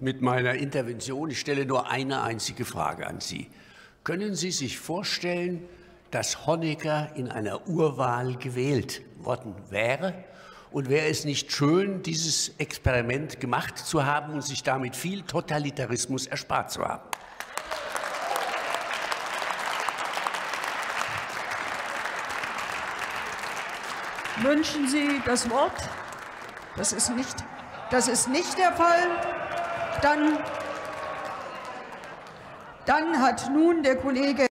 Mit meiner Intervention, ich stelle nur eine einzige Frage an Sie. Können Sie sich vorstellen, dass Honecker in einer Urwahl gewählt worden wäre? Und wäre es nicht schön, dieses Experiment gemacht zu haben und sich damit viel Totalitarismus erspart zu haben? Wünschen Sie das Wort? Das ist nicht der Fall. Dann hat nun der Kollege